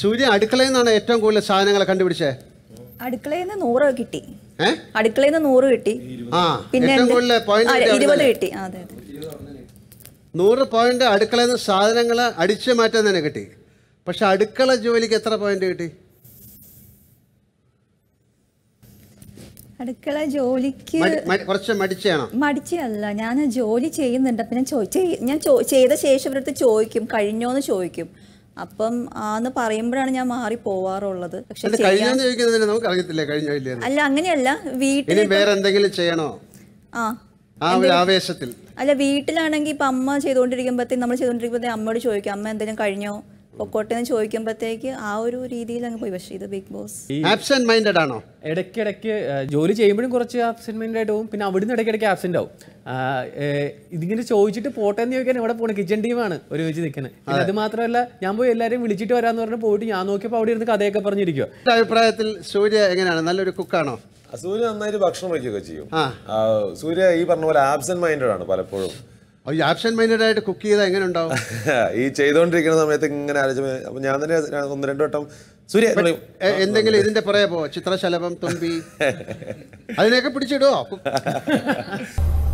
സൂര്യ അടുക്കളയിൽ നിന്നാണ് ഏറ്റവും കൂടുതൽ സാധനങ്ങൾ കണ്ടുപിടിച്ചേ? അടുക്കളയിൽ നിന്ന് 100 കിട്ടി. അടുക്കളയിൽ നിന്ന് 100 കിട്ടി. പിന്നെ ഏറ്റവും കൂടുതൽ പോയിന്റ് 20 കിട്ടി. അതെ അതെ. 100 പോയിന്റ് അടുക്കളയിൽ നിന്ന് സാധനങ്ങൾ അടിച്ചു മാറ്റാൻ കിട്ടി. പക്ഷെ അടുക്കള ജോലിക്ക് എത്ര പോയിന്റ് കിട്ടി? അടുക്കള ജോലിക്ക് കുറച്ച് മടിച്ചാണോ? മടിച്ചല്ല, ഞാൻ ജോലി ചെയ്യുന്നുണ്ട്. അപ്പം ഞാൻ ചെയ്ത ശേഷം ഇവരുടെ ചോദിക്കും കഴിഞ്ഞോന്ന് ചോദിക്കും. അപ്പം ആന്ന് പറയുമ്പോഴാണ് ഞാൻ മാറി പോവാറുള്ളത്. പക്ഷെ അല്ല അങ്ങനെയല്ല, വീട്ടിൽ വേറെ എന്തെങ്കിലും ചെയ്യണോ ആവേശത്തിൽ? അല്ല, വീട്ടിലാണെങ്കിൽ ഇപ്പം അമ്മ ചെയ്തുകൊണ്ടിരിക്കുമ്പോഴത്തേക്ക് നമ്മൾ ചെയ്തുകൊണ്ടിരിക്കുമ്പോഴത്തേ അമ്മയോട് ചോദിക്കും അമ്മ എന്തെങ്കിലും കഴിഞ്ഞോ പൊക്കോട്ടെ ചോദിക്കുമ്പോഴത്തേക്ക് ആ ഒരു രീതിയിൽ അങ്ങ് പോയി. പക്ഷേ ഇത് ബിഗ് ബോസ് ആബ്സെന്റ് മൈൻഡഡ് ആണോ? ഇടയ്ക്കിടയ്ക്ക് ജോലി ചെയ്യുമ്പോഴും കുറച്ച് ആബ്സെന്റ് മൈൻഡായിട്ട് പോകും. പിന്നെ അവിടുന്ന് ഇടയ്ക്കിടയ്ക്ക് ആബ്സെന്റ് ആവും. ഇതിങ്ങനെ ചോദിച്ചിട്ട് പോട്ടെ എന്ന് ചോദിക്കാൻ ഇവിടെ പോകണം. കിച്ചൺ ടീമാണ് ഒരുമിച്ച് നിൽക്കുന്നത്. അത് മാത്രമല്ല, ഞാൻ പോയി എല്ലാവരും വിളിച്ചിട്ട് വരാമെന്ന് പറഞ്ഞ് പോയിട്ട് ഞാൻ നോക്കിയപ്പോൾ അവിടെ ഇരുന്ന് കഥയൊക്കെ പറഞ്ഞിരിക്കുക. അഭിപ്രായത്തിൽ സൂര്യ എങ്ങനെയാണ്, നല്ലൊരു കുക്കാണോ? സൂര്യ നന്നായിട്ട് ഭക്ഷണം കഴിക്കുകയൊക്കെ ചെയ്യും. സൂര്യ ഈ പറഞ്ഞ പോലെ ആബ്സെന്റ് മൈൻഡഡ് ആണ് പലപ്പോഴും. ആബ്സെന്റ് മൈൻഡഡ് ആയിട്ട് കുക്ക് ചെയ്താൽ എങ്ങനെ ഉണ്ടാവും? ഈ ചെയ്തുകൊണ്ടിരിക്കുന്ന സമയത്ത് ഇങ്ങനെ ആലോചിച്ചു. ഞാൻ തന്നെ 1-2 വട്ടം സൂര്യ എന്തെങ്കിലും ഇതിന്റെ പറയാ പോ ചിത്രശലഭം തുമ്പി അതിനെയൊക്കെ പിടിച്ചിടുവോ?